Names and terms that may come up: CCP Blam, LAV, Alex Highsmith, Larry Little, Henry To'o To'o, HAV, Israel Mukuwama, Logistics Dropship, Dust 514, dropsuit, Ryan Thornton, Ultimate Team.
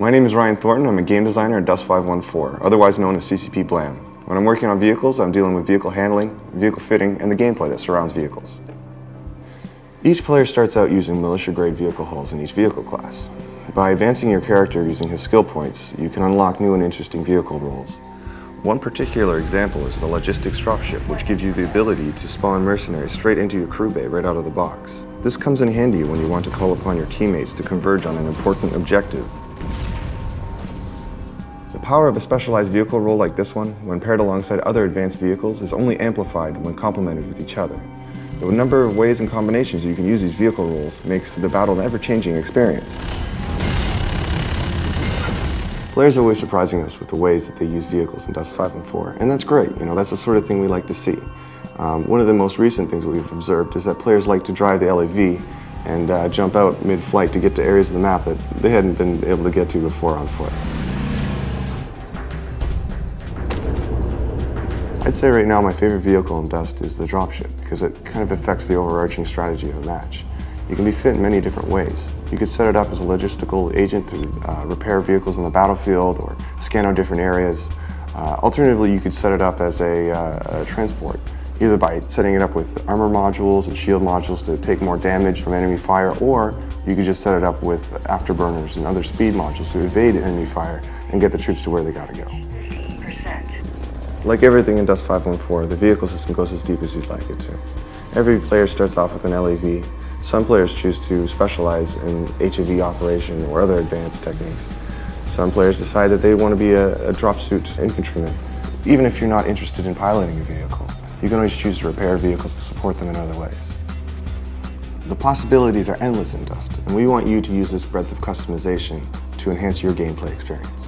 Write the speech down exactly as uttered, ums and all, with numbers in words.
My name is Ryan Thornton. I'm a game designer at Dust five one four, otherwise known as C C P Blam. When I'm working on vehicles, I'm dealing with vehicle handling, vehicle fitting, and the gameplay that surrounds vehicles. Each player starts out using militia-grade vehicle hulls in each vehicle class. By advancing your character using his skill points, you can unlock new and interesting vehicle roles. One particular example is the Logistics Dropship, which gives you the ability to spawn mercenaries straight into your crew bay right out of the box. This comes in handy when you want to call upon your teammates to converge on an important objective. The power of a specialized vehicle role like this one, when paired alongside other advanced vehicles, is only amplified when complemented with each other. The number of ways and combinations you can use these vehicle roles makes the battle an ever-changing experience. Players are always surprising us with the ways that they use vehicles in Dust five one four, and that's great. You know, that's the sort of thing we like to see. Um, one of the most recent things we've observed is that players like to drive the L A V and uh, jump out mid-flight to get to areas of the map that they hadn't been able to get to before on foot. I'd say right now my favorite vehicle in Dust is the dropship, because it kind of affects the overarching strategy of the match. You can be fit in many different ways. You could set it up as a logistical agent to uh, repair vehicles on the battlefield or scan out different areas. Uh, alternatively, you could set it up as a, uh, a transport, either by setting it up with armor modules and shield modules to take more damage from enemy fire, or you could just set it up with afterburners and other speed modules to evade enemy fire and get the troops to where they gotta go. Like everything in Dust five one four, the vehicle system goes as deep as you'd like it to. Every player starts off with an L A V. Some players choose to specialize in H A V operation or other advanced techniques. Some players decide that they want to be a, a dropsuit infantryman. Even if you're not interested in piloting a vehicle, you can always choose to repair vehicles to support them in other ways. The possibilities are endless in Dust, and we want you to use this breadth of customization to enhance your gameplay experience.